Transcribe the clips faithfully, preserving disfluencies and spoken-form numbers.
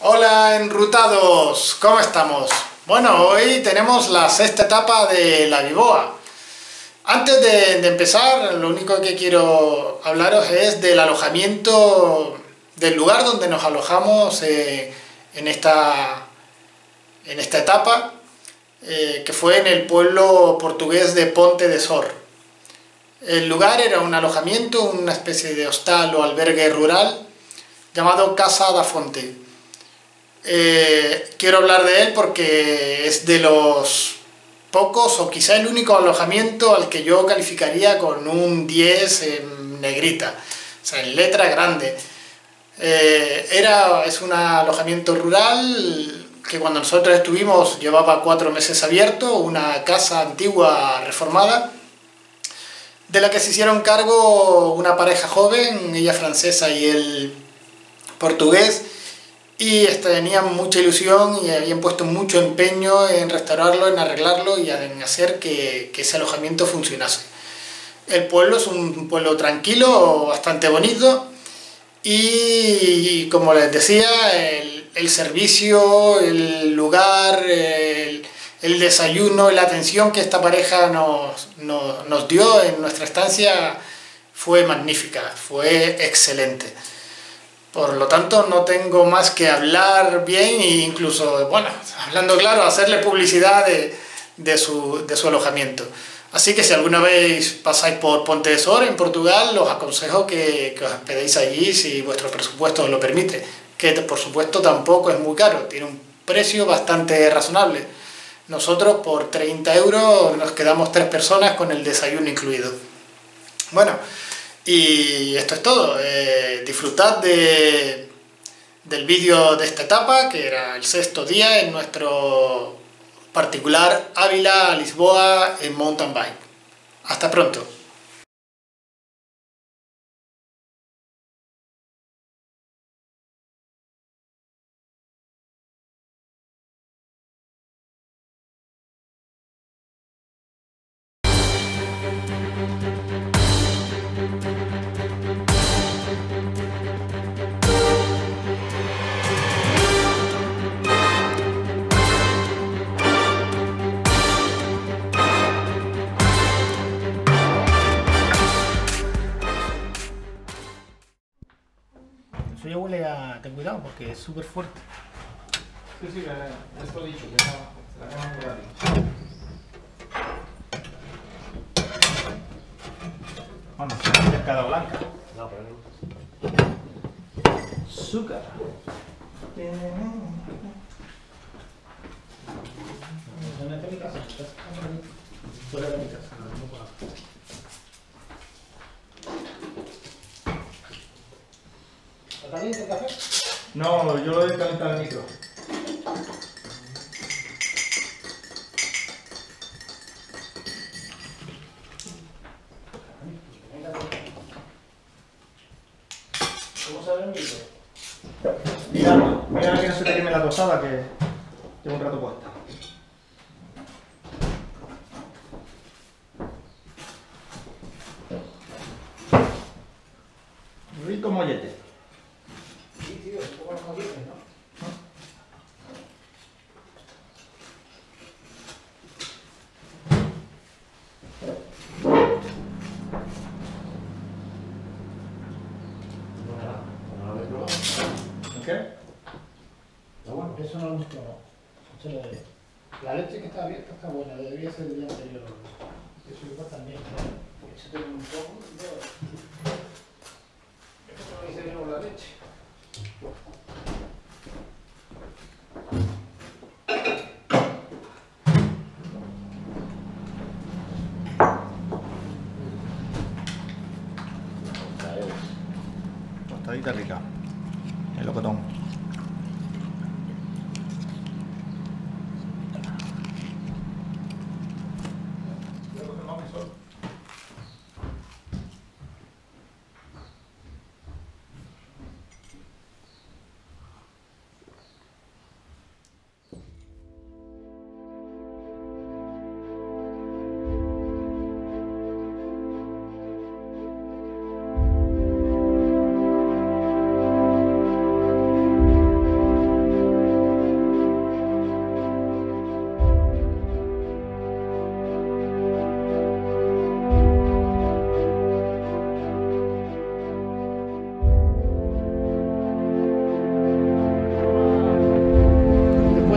Hola enrutados, ¿cómo estamos? Bueno, hoy tenemos la sexta etapa de la AVIBOA. Antes de, de empezar, lo único que quiero hablaros es del alojamiento, del lugar donde nos alojamos eh, en, esta, en esta etapa, eh, que fue en el pueblo portugués de Ponte de Sor. El lugar era un alojamiento, una especie de hostal o albergue rural llamado Casa da Fonte. Eh, quiero hablar de él porque es de los pocos o quizá el único alojamiento al que yo calificaría con un diez en negrita, o sea, en letra grande. Eh, era, es un alojamiento rural que cuando nosotros estuvimos llevaba cuatro meses abierto, una casa antigua reformada de la que se hicieron cargo una pareja joven, ella francesa y él portugués, y tenían mucha ilusión y habían puesto mucho empeño en restaurarlo, en arreglarlo y en hacer que, que ese alojamiento funcionase. El pueblo es un pueblo tranquilo, bastante bonito, y como les decía, el, el servicio, el lugar, el, el desayuno, la atención que esta pareja nos, nos, nos dio en nuestra estancia fue magnífica, fue excelente. Por lo tanto, no tengo más que hablar bien e incluso, bueno, hablando claro, hacerle publicidad de, de, su, de su alojamiento. Así que si alguna vez pasáis por Ponte de Sor, en Portugal, os aconsejo que, que os hospedéis allí si vuestro presupuesto os lo permite, que por supuesto tampoco es muy caro, tiene un precio bastante razonable. Nosotros por treinta euros nos quedamos tres personas con el desayuno incluido. Bueno, y esto es todo. Eh, disfrutad de, del vídeo de esta etapa, que era el sexto día en nuestro particular Ávila, Lisboa, en mountain bike. Hasta pronto. Yo huele a... ten cuidado porque es súper fuerte. Sí, sí, esto lo he dicho, que está muy rápido. Bueno, es una pescada blanca. No, pero no. Azúcar. No está en mi casa, está fuera de mi casa. ¿Caliente el café? No, yo lo he calentado en el micro. ¿Cómo sabe el micro? Mira, mira que no se te queme la tostada que llevo un rato puesta. Rico mollete. ¿Qué? Pero bueno, eso no lo hemos probado. La leche que está abierta está buena, debería ser del día anterior. Eso igual también, ¿no? Eso tiene un poco, ¿no? Esto no dice de nuevo la leche. Tostadita rica. El locotón.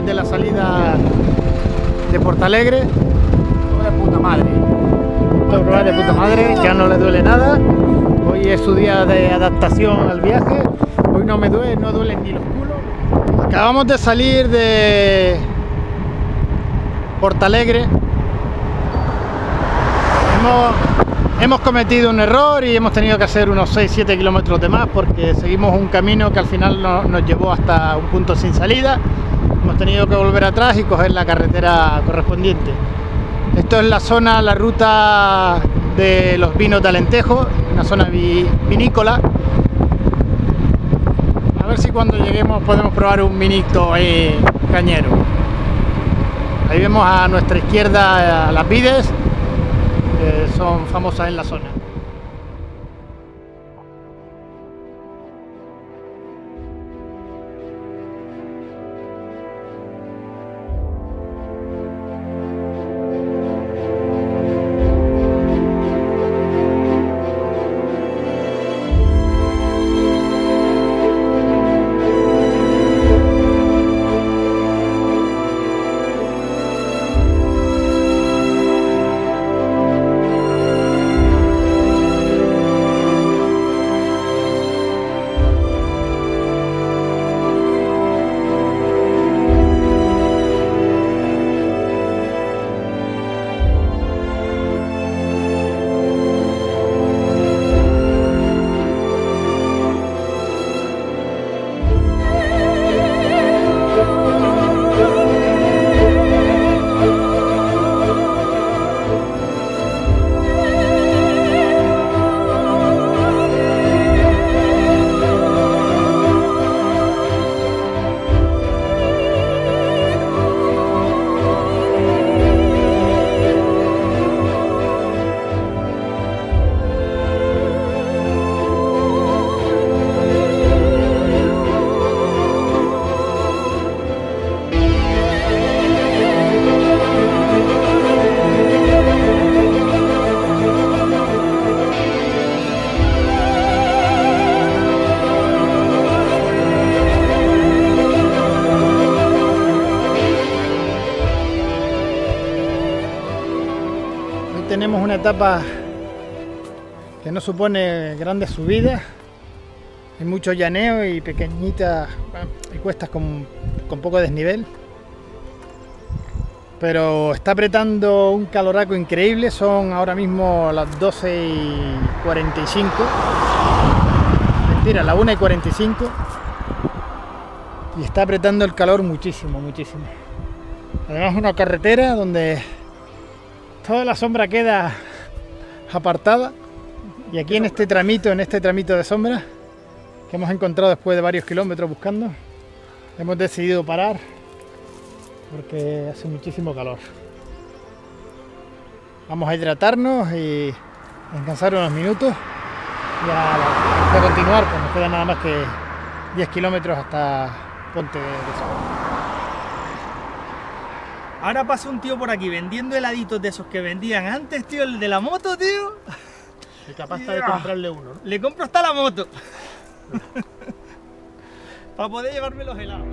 de la salida de Portalegre. Obra de puta madre. Obra de puta madre, ya no le duele nada. Hoy es su día de adaptación al viaje. Hoy no me duele, no duelen ni los culos. Acabamos de salir de Portalegre. Hemos, hemos cometido un error y hemos tenido que hacer unos seis siete kilómetros de más porque seguimos un camino que al final no, nos llevó hasta un punto sin salida. Hemos tenido que volver atrás y coger la carretera correspondiente. Esto es la zona, la ruta de los vinos de Alentejo, una zona vinícola. A ver si cuando lleguemos podemos probar un vinito ahí, cañero. Ahí vemos a nuestra izquierda a las vides, que son famosas en la zona. Tenemos una etapa que no supone grandes subidas, hay mucho llaneo y pequeñitas y cuestas con, con poco desnivel, pero está apretando un caloraco increíble. Son ahora mismo las doce y cuarenta y cinco, mentira, la una y cuarenta y cinco, y está apretando el calor muchísimo, muchísimo. Además, una carretera donde toda la sombra queda apartada, y aquí en este tramito, en este tramito de sombra que hemos encontrado después de varios kilómetros buscando, hemos decidido parar porque hace muchísimo calor. Vamos a hidratarnos y descansar unos minutos, y a, a continuar, pues nos queda nada más que diez kilómetros hasta Ponte de Sor. Ahora pasa un tío por aquí vendiendo heladitos de esos que vendían antes, tío, el de la moto, tío. Y capaz está de comprarle uno, ¿no? Le compro hasta la moto. Para poder llevarme los helados.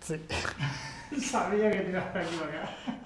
Sí. Sabía que tirabas aquí para acá.